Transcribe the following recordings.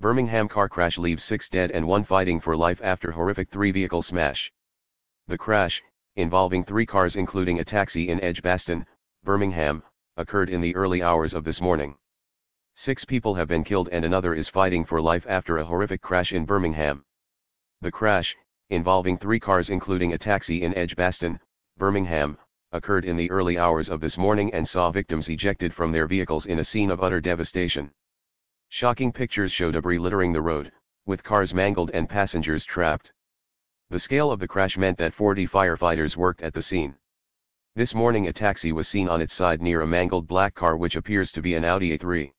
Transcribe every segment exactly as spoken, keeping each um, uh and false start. Birmingham car crash leaves six dead and one fighting for life after horrific three-vehicle smash. The crash, involving three cars including a taxi in Edgbaston, Birmingham, occurred in the early hours of this morning. Six people have been killed and another is fighting for life after a horrific crash in Birmingham. The crash, involving three cars including a taxi in Edgbaston, Birmingham, occurred in the early hours of this morning and saw victims ejected from their vehicles in a scene of utter devastation. Shocking pictures show debris littering the road, with cars mangled and passengers trapped. The scale of the crash meant that forty firefighters worked at the scene. This morning a taxi was seen on its side near a mangled black car which appears to be an Audi A three.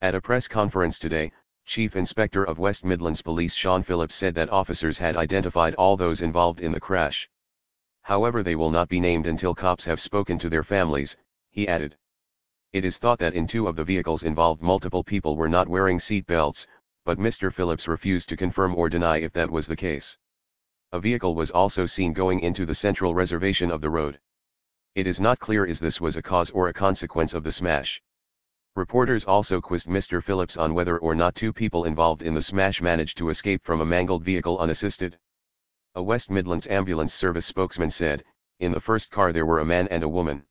At a press conference today, Chief Inspector of West Midlands Police Sean Phillips said that officers had identified all those involved in the crash. However, they will not be named until cops have spoken to their families, he added. It is thought that in two of the vehicles involved multiple people were not wearing seat belts, but Mister Phillips refused to confirm or deny if that was the case. A vehicle was also seen going into the central reservation of the road. It is not clear if this was a cause or a consequence of the smash. Reporters also quizzed Mister Phillips on whether or not two people involved in the smash managed to escape from a mangled vehicle unassisted. A West Midlands Ambulance Service spokesman said, "In the first car there were a man and a woman.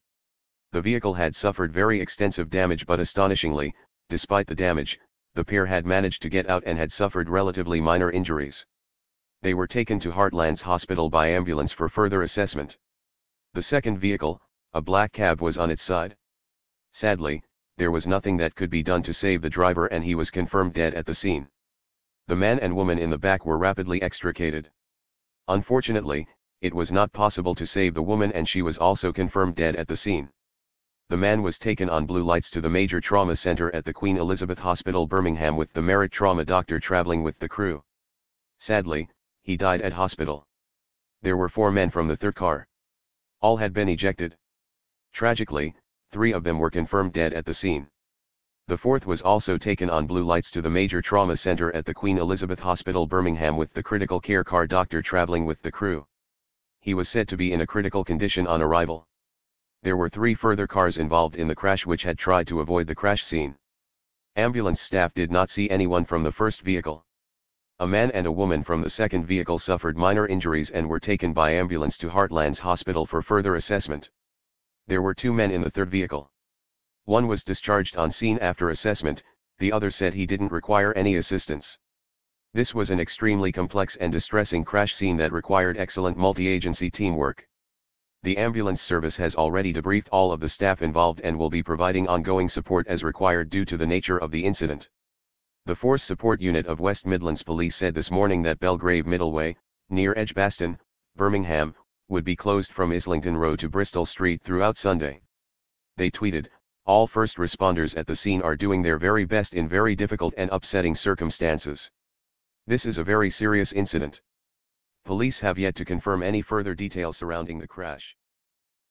The vehicle had suffered very extensive damage, but astonishingly, despite the damage, the pair had managed to get out and had suffered relatively minor injuries. They were taken to Heartlands Hospital by ambulance for further assessment." The second vehicle, a black cab, was on its side. Sadly, there was nothing that could be done to save the driver and he was confirmed dead at the scene. The man and woman in the back were rapidly extricated. Unfortunately, it was not possible to save the woman and she was also confirmed dead at the scene. The man was taken on blue lights to the major trauma center at the Queen Elizabeth Hospital Birmingham with the Merit trauma doctor traveling with the crew. Sadly, he died at hospital. There were four men from the third car. All had been ejected. Tragically, three of them were confirmed dead at the scene. The fourth was also taken on blue lights to the major trauma center at the Queen Elizabeth Hospital Birmingham with the critical care car doctor traveling with the crew. He was said to be in a critical condition on arrival. There were three further cars involved in the crash which had tried to avoid the crash scene. Ambulance staff did not see anyone from the first vehicle. A man and a woman from the second vehicle suffered minor injuries and were taken by ambulance to Heartlands Hospital for further assessment. There were two men in the third vehicle. One was discharged on scene after assessment, the other said he didn't require any assistance. This was an extremely complex and distressing crash scene that required excellent multi-agency teamwork. The ambulance service has already debriefed all of the staff involved and will be providing ongoing support as required due to the nature of the incident. The Force Support Unit of West Midlands Police said this morning that Belgrave Middleway, near Edgbaston, Birmingham, would be closed from Islington Road to Bristol Street throughout Sunday. They tweeted, "All first responders at the scene are doing their very best in very difficult and upsetting circumstances. This is a very serious incident." Police have yet to confirm any further details surrounding the crash.